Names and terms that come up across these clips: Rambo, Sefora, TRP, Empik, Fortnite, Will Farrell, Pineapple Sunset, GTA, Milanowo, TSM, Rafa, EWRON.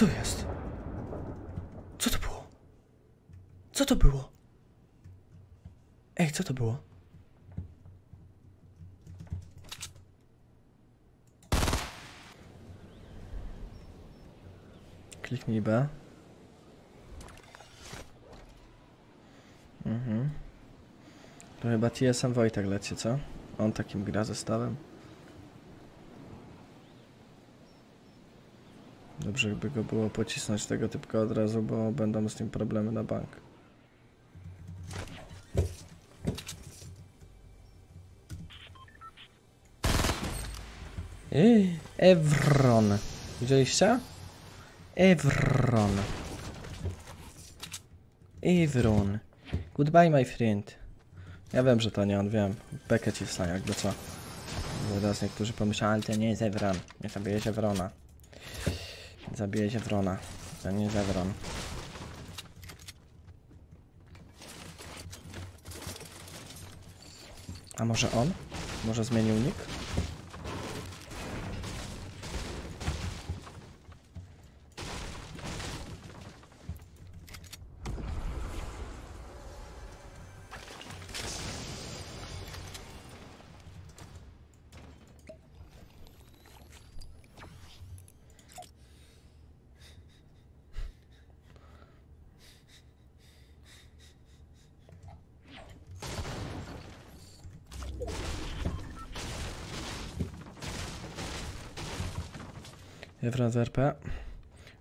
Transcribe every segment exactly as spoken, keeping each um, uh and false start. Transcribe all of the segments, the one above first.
Co jest? Co to było? Co to było? Ej, co to było? Kliknij B. Mhm. To chyba T S M Wojtek leci, co? On takim gra zestawem. Dobrze, jakby go było pocisnąć tego typka od razu, bo będą z nim problemy na bank. Ej, EWRON. Widzieliście? EWRON. EWRON. Goodbye, my friend. Ja wiem, że to nie on, wiem. Bekę ci wstań, jakby co. Teraz niektórzy pomyślą, ale to nie jest EWRON. Nie zabije się wrona. Zabije się wrona. To nie jest EWRON. A może on? Może zmienił nick? EWRON z R P.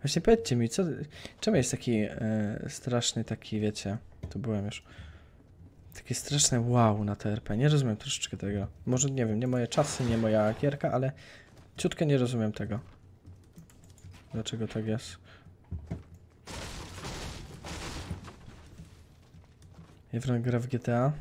Właśnie powiedzcie mi, co, czemu jest taki yy, straszny, taki, wiecie, tu byłem już, takie straszne wow na T R P, nie rozumiem troszeczkę tego. Może, nie wiem, nie moje czasy, nie moja gierka, ale ciutkę nie rozumiem tego. Dlaczego tak jest? EWRON gra w G T A.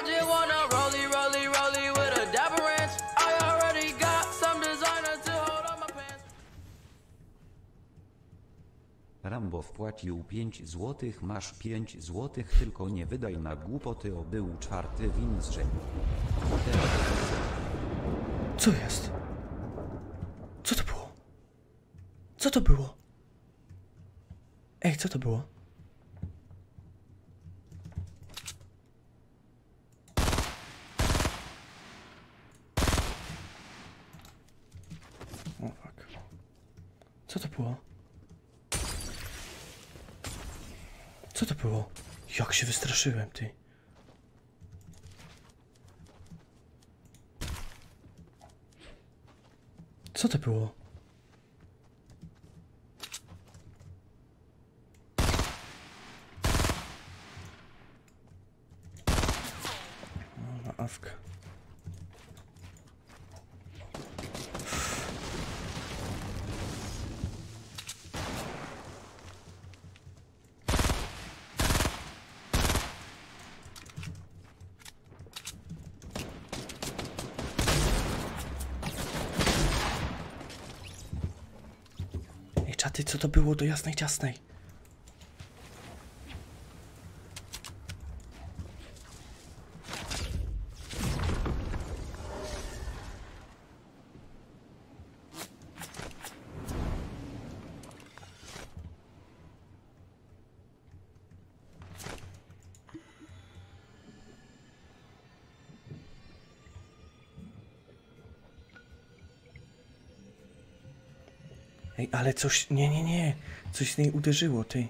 I just wanna rollie, rollie, rollie with a dapper ranch. I already got some designer to hold on my pants. Rambo wpłacił pięć złotych, masz pięć złotych, tylko nie wydaj na głupoty, o był czwarty win z rzędu. Co jest? Co to było? Co to było? Ej, co to było? Co to było? Co to było? Jak się wystraszyłem, ty. Co to było? O, awka. Czaty, co to było do jasnej ciasnej? Ej, ale coś... Nie, nie, nie. Coś z niej uderzyło, ty.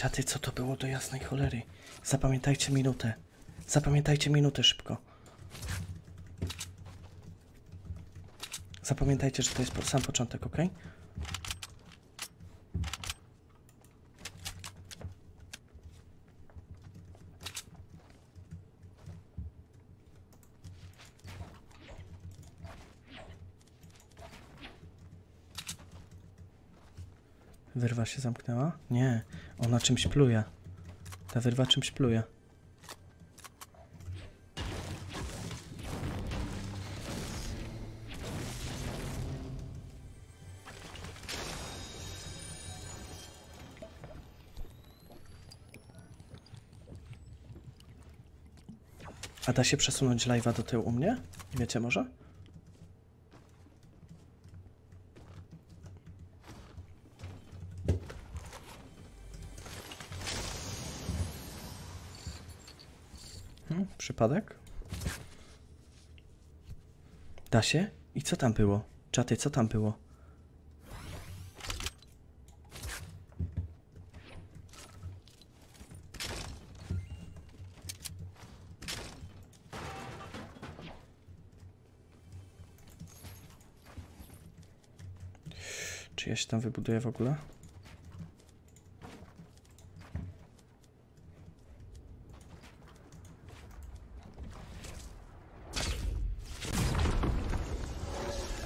Czaty, co to było do jasnej cholery? Zapamiętajcie minutę. Zapamiętajcie minutę szybko. Zapamiętajcie, że to jest sam początek, ok? Wyrwa się zamknęła? Nie, ona czymś pluje. Ta wyrwa czymś pluje. A da się przesunąć live'a do tyłu u mnie? Wiecie może? Hmm, przypadek? Da się? I co tam było? Czaty, co tam było? Czy ja się tam wybuduję w ogóle?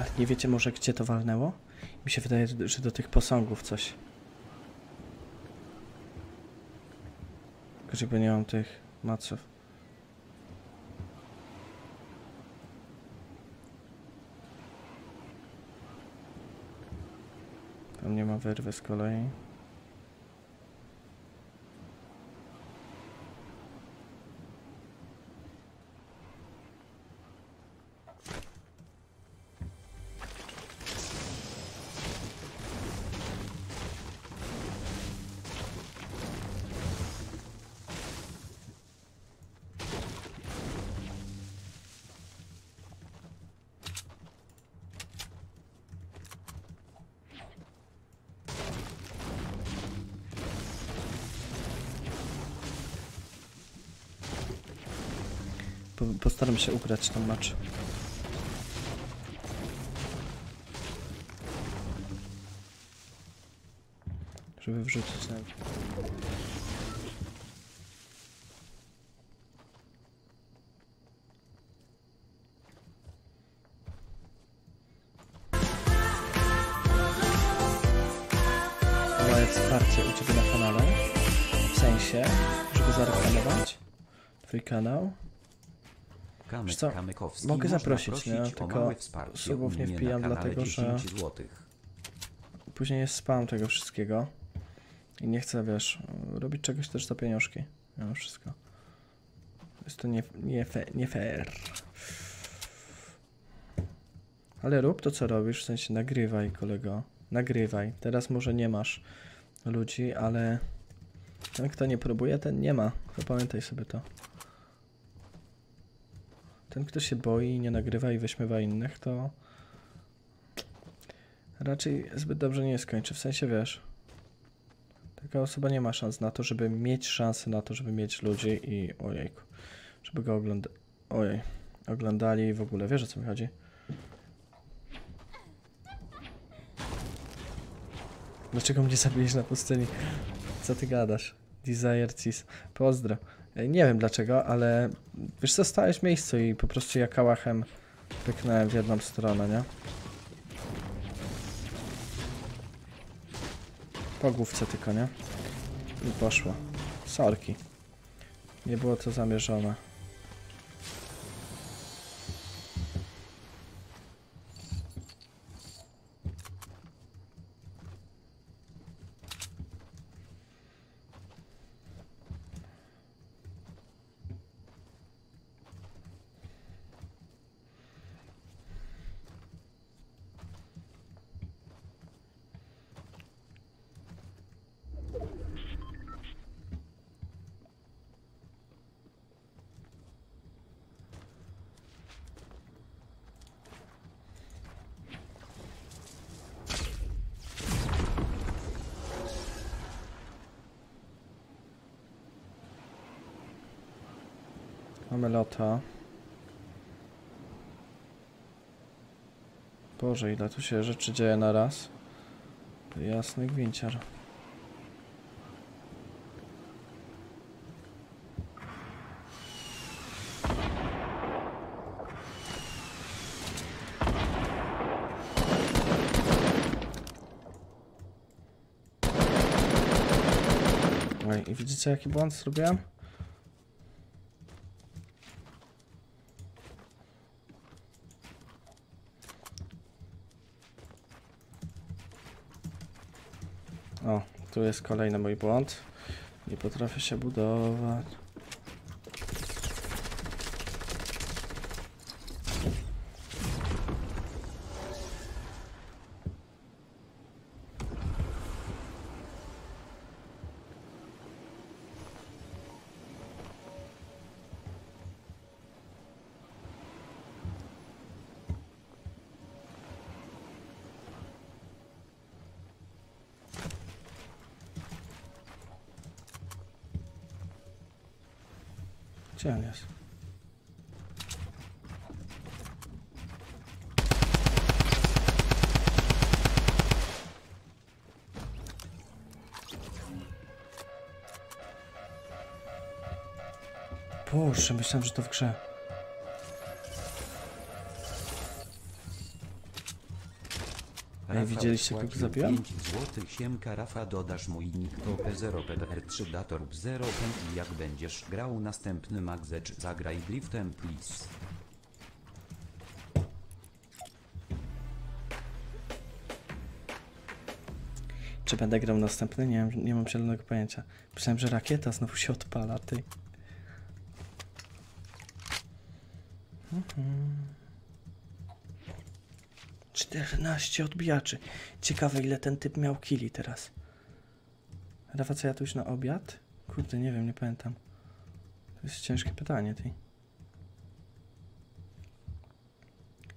Ale nie wiecie może gdzie to walnęło? Mi się wydaje, że do tych posągów coś. Tylko żeby nie mam tych maców. Nie ma wyrwy z kolei. Postaram się ugrać ten mecz. Żeby wrzucić na... Chyba jest wsparcie u Ciebie na kanale. W sensie, żeby zareklamować Twój kanał. Kamyk, co? Mogę zaprosić, nie? Tylko subów nie wpijam, dlatego że później jest spam tego wszystkiego i nie chcę, wiesz, robić czegoś też za pieniążki. No wszystko. Jest to nie, nie, fe, nie fair. Ale rób to, co robisz, w sensie nagrywaj, kolego. Nagrywaj. Teraz może nie masz ludzi, ale ten, kto nie próbuje, ten nie ma. Zapamiętaj sobie to. Ten, kto się boi i nie nagrywa i wyśmiewa innych, to raczej zbyt dobrze nie skończy. W sensie, wiesz, taka osoba nie ma szans na to, żeby mieć szansę na to, żeby mieć ludzi i ojejku, żeby go ogląda... Ojej, oglądali w ogóle. Wiesz, o co mi chodzi? Dlaczego mnie zabiłeś na pustyni? Co ty gadasz? Desire Cis. Pozdro. Nie wiem dlaczego, ale wiesz co, stałeś w miejscu i po prostu ja kałachem pyknąłem w jedną stronę, nie? Po główce tylko, nie? I poszło. Sorki. Nie było to zamierzone. Mamy lata. Boże, ile tu się rzeczy dzieje na raz. Jasny gwinciar. Oj, i widzicie jaki błąd zrobiłem? O, tu jest kolejny mój błąd. Nie potrafię się budować. Gdzie on jest? Boże, myślałem, że to w grze. Ej, widzieliście, jak zabiłem? pięć złotych Siemka Rafa, dodasz mój nick to P zero P R trzy Datorb zero i jak będziesz grał następny magzecz, zagraj driftem, please. Czy będę grał następny? Nie, nie mam zielonego pojęcia. Myślałem, że rakieta znowu się odpala, ty. Mhm. czternaście odbijaczy. Ciekawe, ile ten typ miał killi teraz. Rafa, co ja tu już na obiad? Kurde, nie wiem, nie pamiętam. To jest ciężkie pytanie, ty.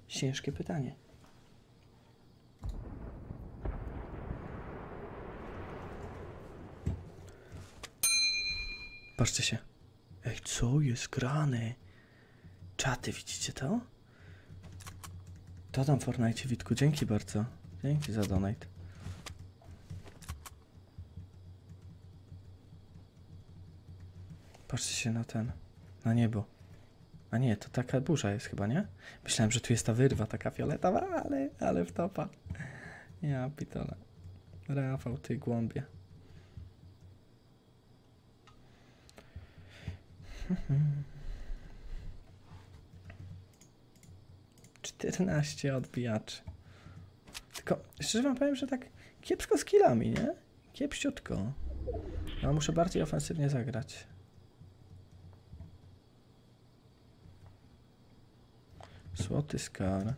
Ciężkie pytanie. Patrzcie się. Ej, co jest grane? Czaty, widzicie to? Co tam w Fortnite, Witku? Dzięki bardzo. Dzięki za donate. Patrzcie się na ten, na niebo. A nie, to taka burza jest chyba, nie? Myślałem, że tu jest ta wyrwa taka fioletowa, ale, ale wtopa. Ja pitole. Rafał, ty głąbie. czternaście odbijaczy. Tylko, szczerze wam powiem, że tak kiepsko z killami, nie? Kiepściutko. No, muszę bardziej ofensywnie zagrać. Złoty skar.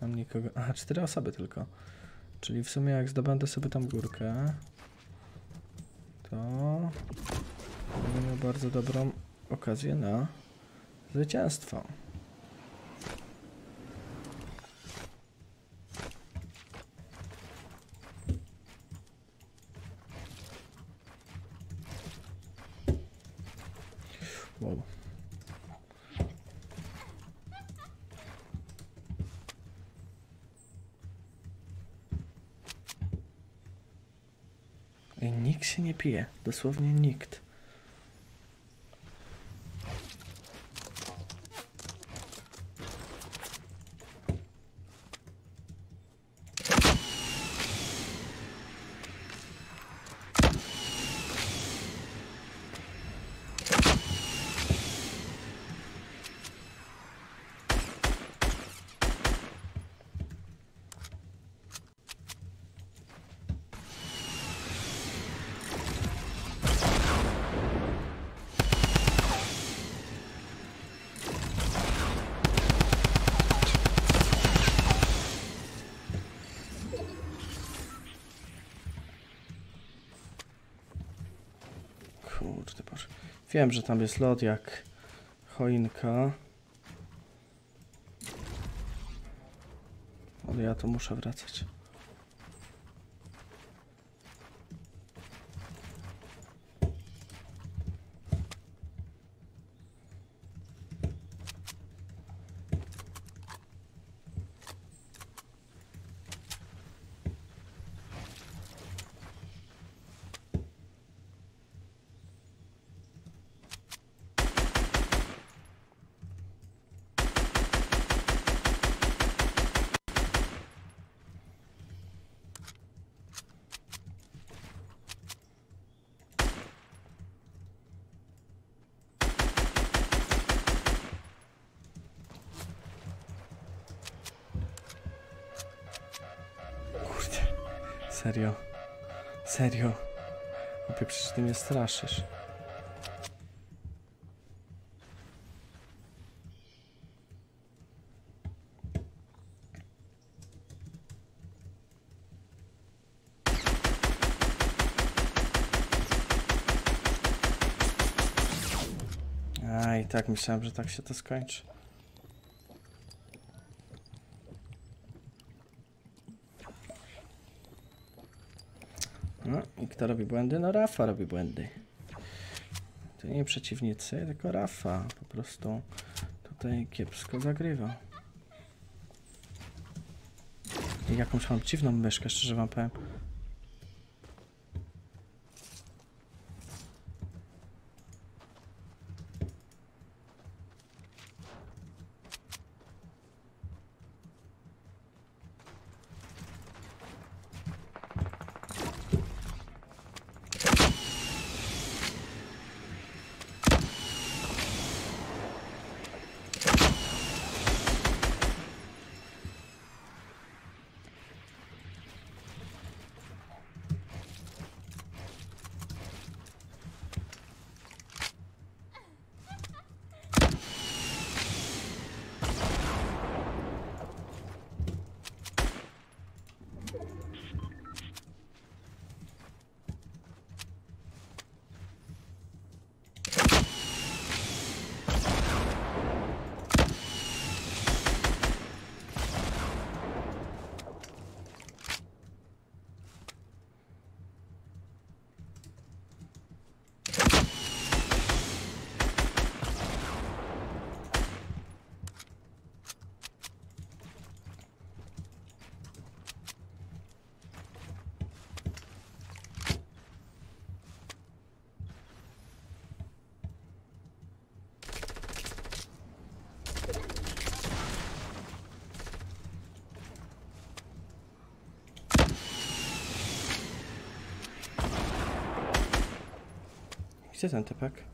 Tam nikogo... Aha, cztery osoby tylko. Czyli w sumie jak zdobędę sobie tam górkę, to będę miał bardzo dobrą okazję na zwycięstwo. Wow. I nikt się nie pije, dosłownie nikt. Wiem, że tam jest lot jak choinka. Ale ja to muszę wracać. Serio. Serio. Opie, przecież ty mnie straszysz. A i tak myślałem, że tak się to skończy. No i kto robi błędy? No Rafa robi błędy. To nie przeciwnicy, tylko Rafa po prostu tutaj kiepsko zagrywa. I jakąś mam dziwną myszkę, szczerze wam powiem. Gdzie ten typek?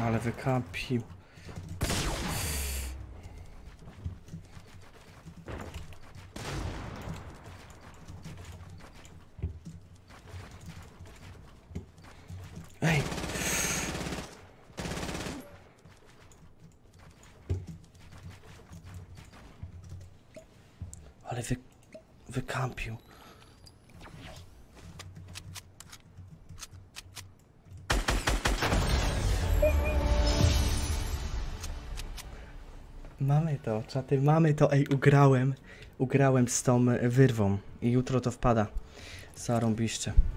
Ale wykapił. Ej! Ale wy... wykampił. Mamy to, czaty, mamy to, ej, ugrałem, ugrałem z tą wyrwą i jutro to wpada, zarąbiście.